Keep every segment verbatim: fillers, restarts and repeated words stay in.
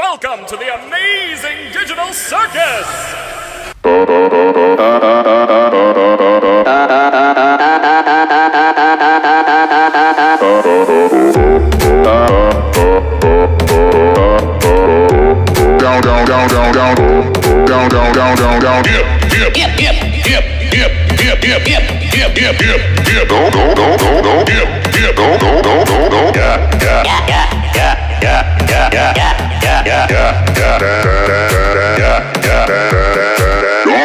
Welcome to the amazing digital circus. Down, down, down, down, down, down, down, down, down, down. Yep, yep, yep, yep, yep, yep, yep, yep, yep, yep, yep. Go, go, go, go, go. Yep, yep, go, go, go, go, go. Yeah, yeah, yeah, yeah, yeah. Yeah, yeah, yeah, yeah, yeah, yeah, yeah, yeah, yeah,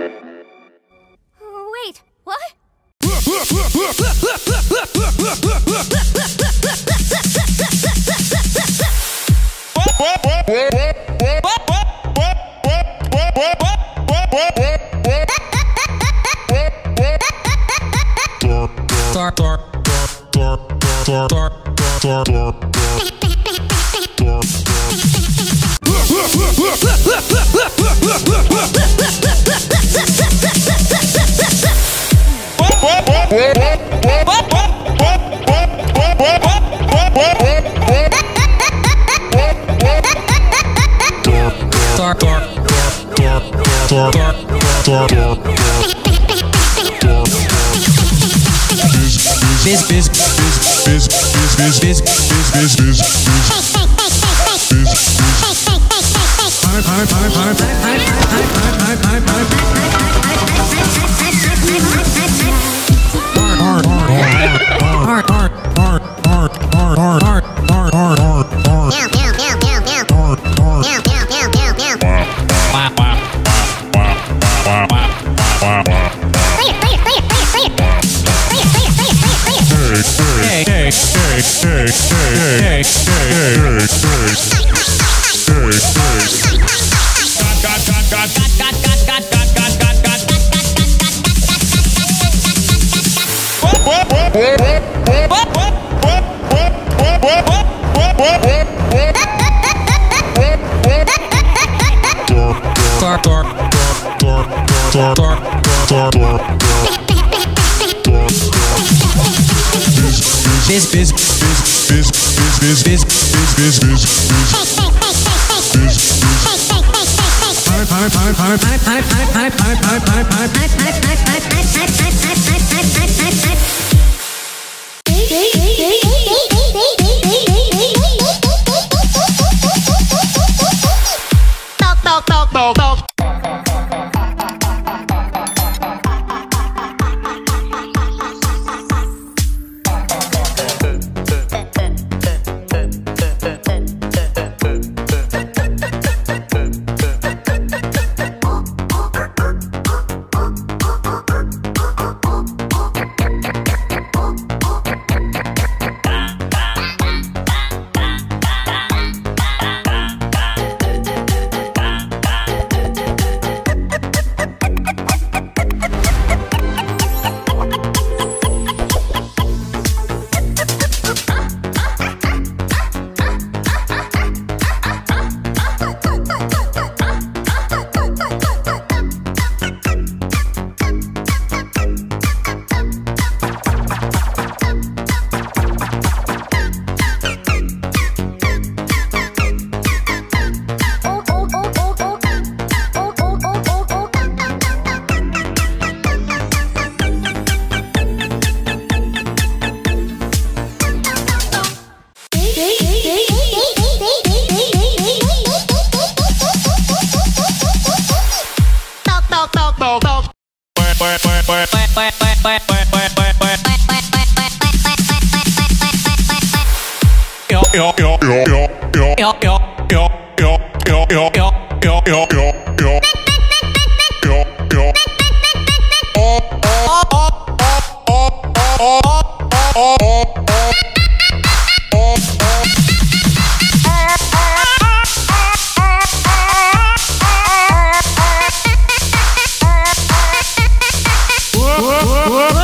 Wait, what? Biz biz biz biz biz biz biz. Time, time, time, time, time, time, Biz biz biz biz biz biz biz biz.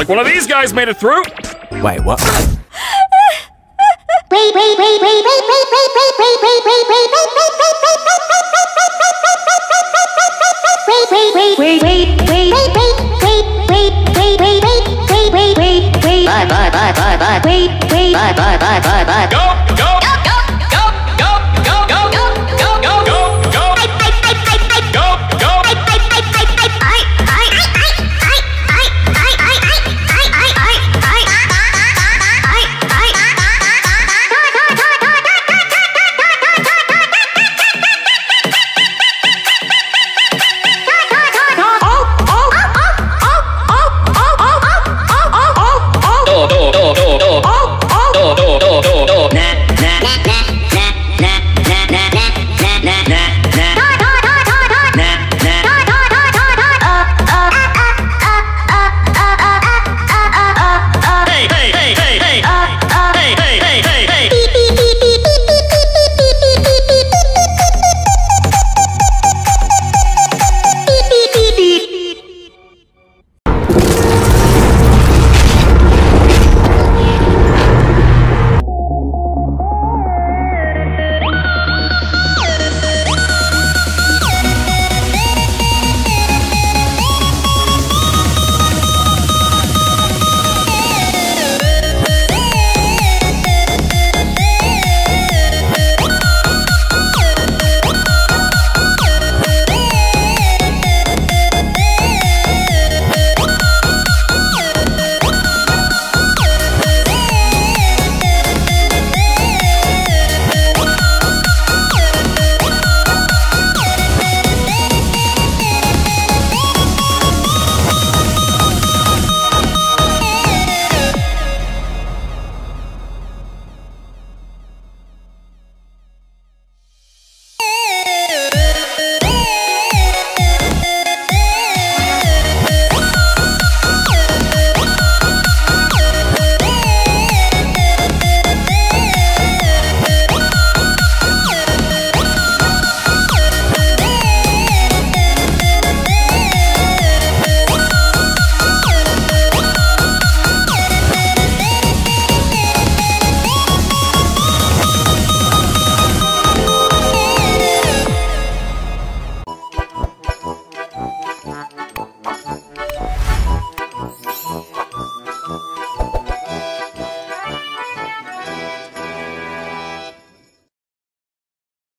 Like one of these guys made it through. Wait, what? Go!